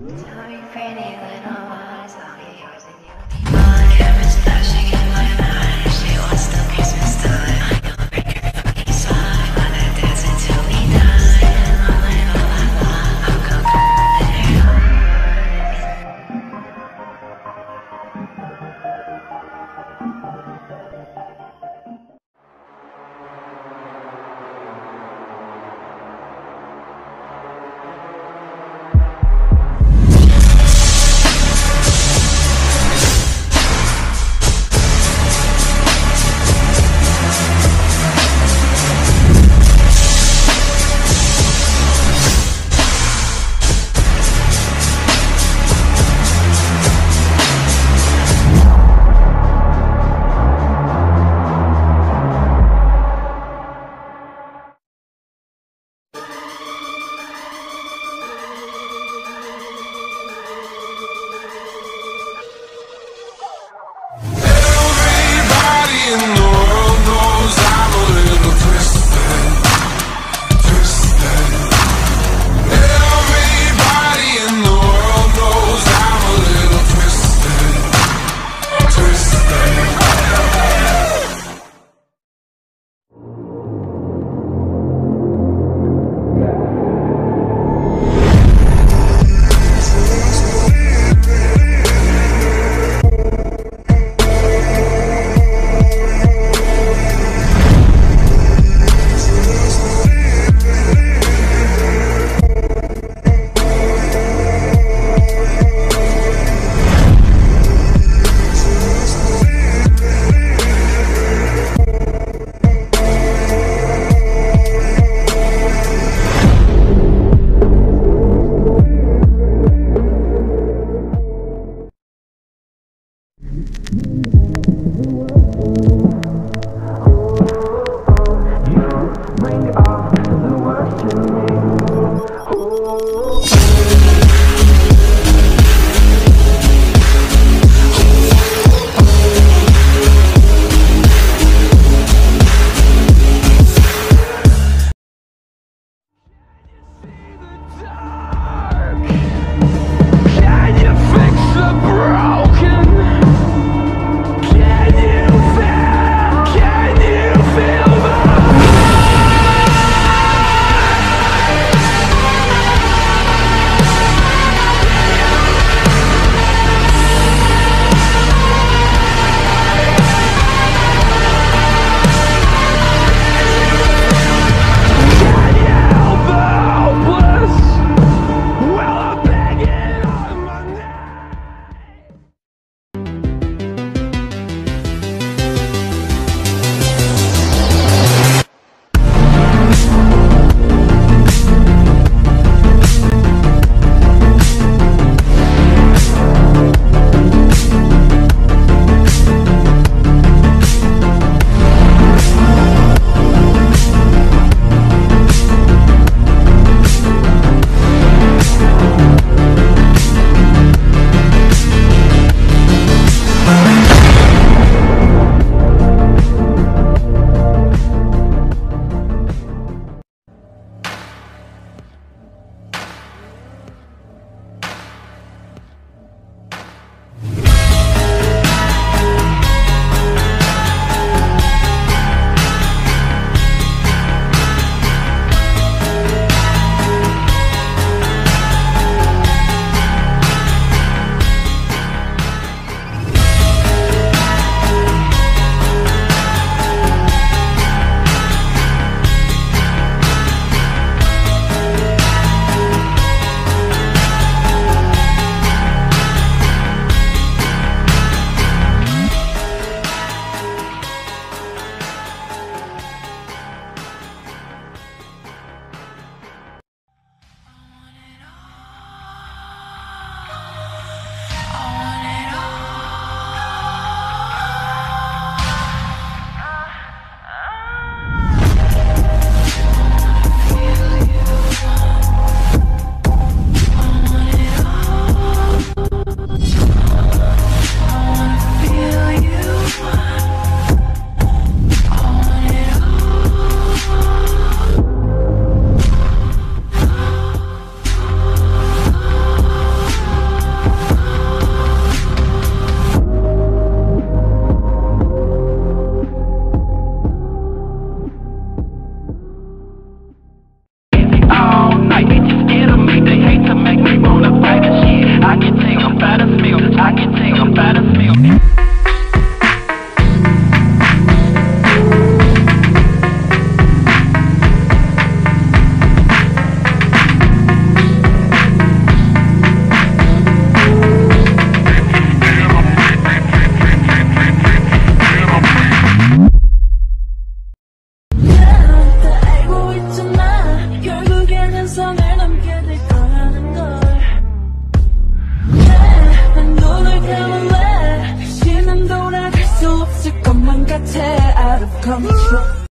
My camera's flashing in my eyes. She wants to kiss me still.